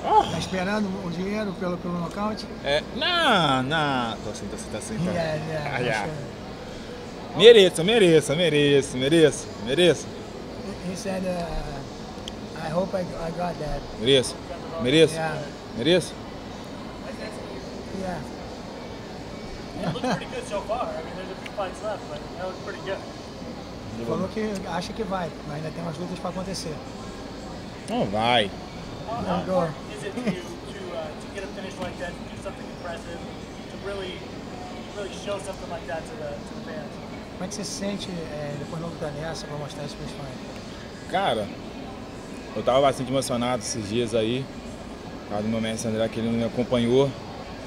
Tá esperando o dinheiro pelo nocaute? É. Não. Tô assim. Yeah. Mereço. He said, I hope I got that. Mereço. Yeah. Mereço. Yeah. It looked pretty good so far. I mean, there's a few fights left, but that was pretty good. Ele falou que acha que vai, mas ainda tem umas lutas para acontecer. Não vai. Não. Como é que você se sente depois de uma luta dessa para mostrar isso para os fãs? Cara, eu tava bastante emocionado esses dias aí. Por causa do meu mestre André, que ele me acompanhou.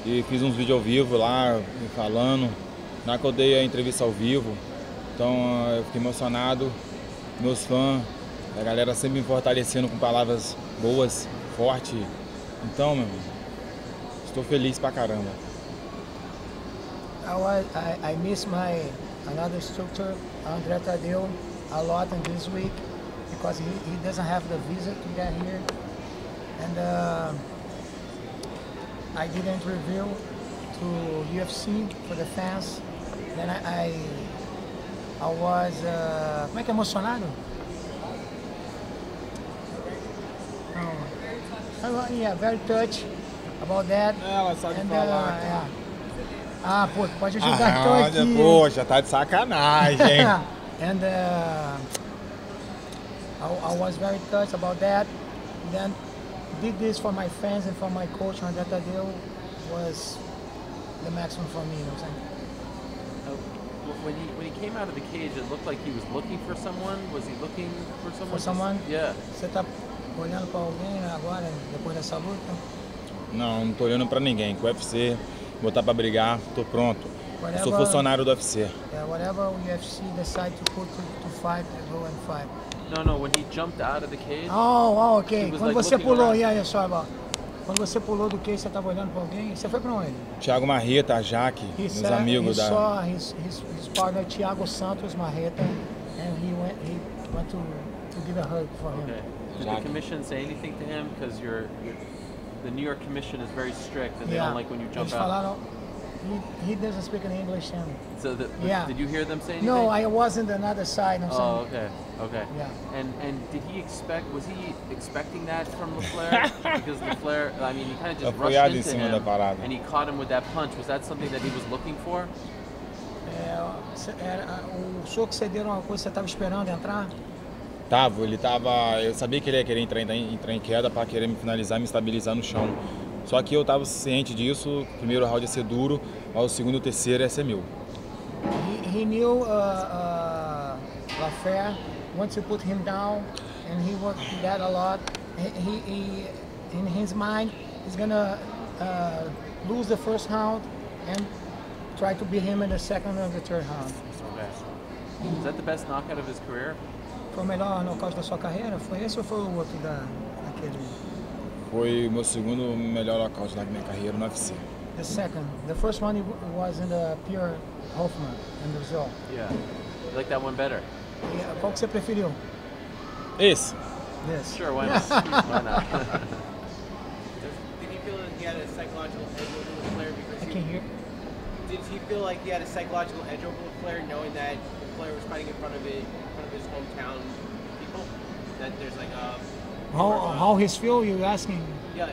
E fiz uns vídeos ao vivo lá, falando. Na hora que eu dei a entrevista ao vivo. Então eu fiquei emocionado, meus fãs, a galera sempre me fortalecendo com palavras boas, forte. Então, meu amigo, estou feliz pra caramba. I miss my another instructor, André Tadeu, a lot in this week because he doesn't have the visa to get here. And I didn't reveal to UFC for the fans. Then I was, como é que é emocionado? Oh. Yeah, very touched about that. Ela sabe falar. Yeah. Ah, pô, pode ajudar aqui. Poxa, tá de sacanagem. And I was very touched about that. Then did this for my fans and for my coach. André Tadeu was the maximum for me, you know what I'm saying? When he came out of the cage, it looked like he was looking for someone. Was he looking for someone? For someone? Yeah. Você tá olhando para alguém agora depois dessa luta? Não tô olhando para ninguém. Com o UFC, botar para brigar, tô pronto. Whatever, eu sou funcionário do UFC. Yeah, whatever UFC decide to put to fight, I go and fight. No. When he jumped out of the cage. Oh, okay. Quando você pulou, quando você pulou do cage, você estava olhando para alguém? Você foi para onde? Tiago Marreta, a Jaque, meus amigos da... Só his partner, Tiago Santos Marreta, and he went to give a hug for him. Okay. Did the commission say anything to him? Because the New York commission is very strict, and they don't like when you jump out. He doesn't speak in English. So did you hear them say anything? No, I wasn't on the other side. I'm saying. Okay. Yeah. And did he expect? Was he expecting that from LaFlare? Because LaFlare, I mean, he kind of just rushed into him, and he caught him with that punch. Was that something that he was looking for? O soco que você deu era uma coisa que você estava esperando entrar? Tava. Ele tava. Eu sabia que ele ia querer entrar em queda para querer me finalizar, me estabilizar no chão. Só que eu estava ciente disso, o primeiro round ia ser duro, ao segundo e terceiro ia ser meu. He knew LaFlare, once you put him down, and he worked that a lot, he in his mind, he's gonna lose the first round and try to beat him in the second and the third round. Is that the best knockout of his career? Foi o melhor nocaute da sua carreira? Foi esse ou foi o outro daquele? Foi o meu segundo melhor nocaute da minha carreira no UFC. The second, the first one was in the Pierre Hoffmann in Brazil. Yeah, you like that one better. Yeah, qual que você preferiu? Esse. Yes. Sure, why not? Why not? Did he feel like he had a psychological edge over LaFlare because did he feel like he had a psychological edge over LaFlare, knowing that LaFlare was fighting in front of his hometown people? That there's like a how his feel, you're asking? Yeah.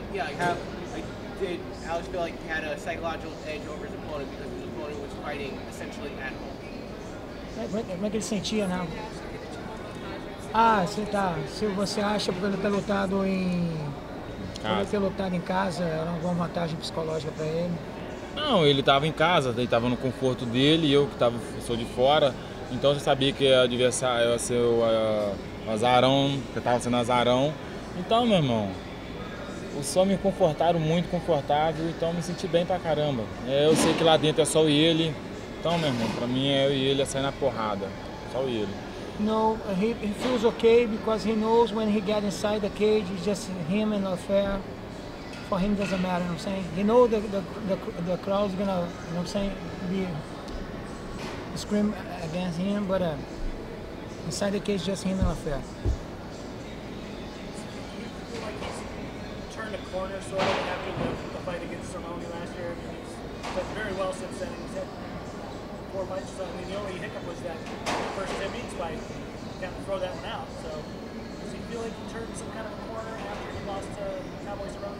Did Alex feel like he had a psychological edge over his opponent because his opponent was fighting essentially at home? Como é que ele sentia, né? Ah, sim, tá. Se você acha que ele ter lutado em casa era uma boa vantagem psicológica para ele? Não, ele estava em casa, ele estava no conforto dele, eu que sou de fora, então eu sabia que o adversário ia ser o azarão, que estava sendo azarão. Então, meu irmão, só me confortaram, muito confortável, então eu me senti bem pra caramba. Eu sei que lá dentro é só ele. Então, meu irmão, para mim é eu e ele a sair na porrada, só ele. No, he feels okay because he knows when he gets inside the cage, it's just him and LaFlare. For him, doesn't matter. You know what I'm saying, he knows the crowd's gonna, you know what I'm saying, be scream against him, but inside the cage, just him and LaFlare. corner, sort of, after the fight against Sermoni last year. He's done very well since then. He's had 4 fights or something. The only hiccup was that first Tim Eats fight. Got to throw that one out. So does he feel like he turned some kind of a corner after he lost to Cowboys around?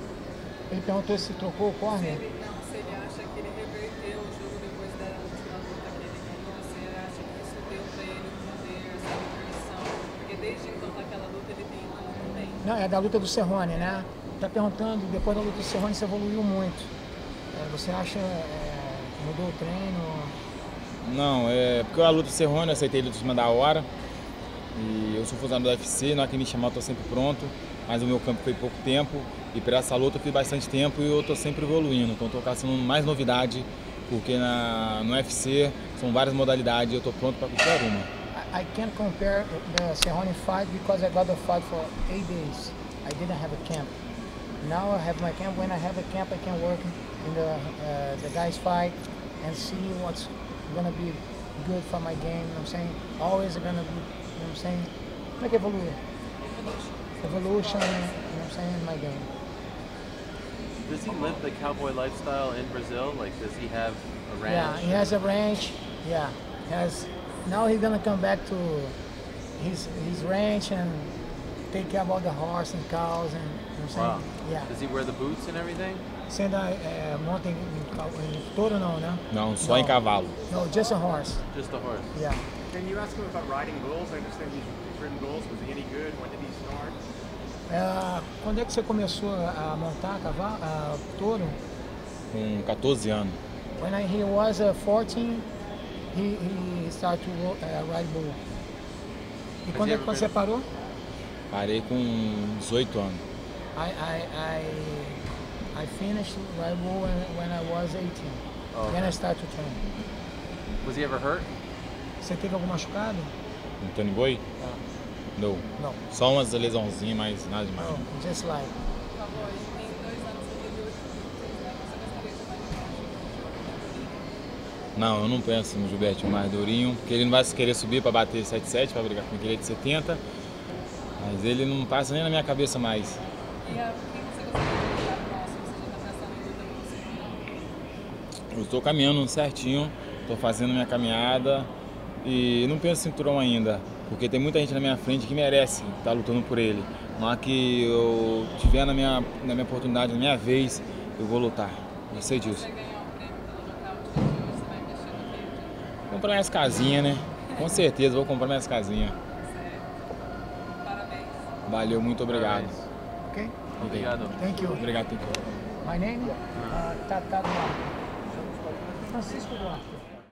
Ele perguntou se trocou o corner. Se ele acha que ele reverteu o jogo depois da última luta que ele ganhou, se ele acha que isso deu pra ele fazer essa reversão, porque desde então daquela luta ele tem uma também. Não, é da luta do Cerrone, né? Tá perguntando, depois da luta do Cerrone você evoluiu muito. Você acha que mudou o treino? Não, porque a luta do Cerrone eu aceitei ele de cima da hora. E eu sou funcionário do UFC, na hora que me chamar eu tô sempre pronto, mas o meu campo foi pouco tempo e para essa luta eu fiz bastante tempo e eu tô sempre evoluindo, então tô caçando mais novidade, porque no UFC são várias modalidades e eu tô pronto para qualquer uma. I can't compare the Cerrone fight because I got the fight for 8 days. I didn't have a camp. Now I have my camp. When I have a camp I can work in the guys fight and see what's gonna be good for my game. I'm saying always gonna be, you know what I'm saying? Like evolution, you know what I'm saying, in my game. Does he live the cowboy lifestyle in Brazil? Like, does he have a ranch? Yeah, he has a ranch. Yeah, now he's gonna come back to his ranch and take care about the horse and cows and, you know what I'm saying? Yeah. Does he wear the boots and everything? Você ainda monta em touro ou não, né? Não, só em cavalo. No, just a horse. Just a horse. Yeah. Can you ask him about riding bulls? I understand he's ridden bulls. Was he any good? When did he start? Quando é que você começou a montar cavalo, touro? Com 14 anos. When he was 14, he started to ride bull. E quando é que você parou? Parei com 18 anos. I finished ride bull when I was 18. Oh. Then I started to train. Was he ever hurt? Você teve algum machucado? No Tony Boy? Não. Não. Só umas lesãozinhas, mas nada demais. Não, just like. Não, eu não penso no Gilberto mais durinho, porque ele não vai querer subir para bater 77, para brigar com aquele de 70. Mas ele não passa nem na minha cabeça mais. Eu estou caminhando certinho, estou fazendo minha caminhada. E não penso em cinturão ainda, porque tem muita gente na minha frente que merece estar lutando por ele. Na hora que eu tiver na minha oportunidade, na minha vez, eu vou lutar. Eu sei disso. Você vai ganhar um prêmio pelo local de hoje, você vai mexer no quê? Comprar minhas casinhas, né? Com certeza, vou comprar minhas casinhas. Certo. Parabéns. Valeu, muito obrigado. Ok? Obrigado. Thank you. Obrigado, Tico. My name? Tata Duarte. Francisco Duarte.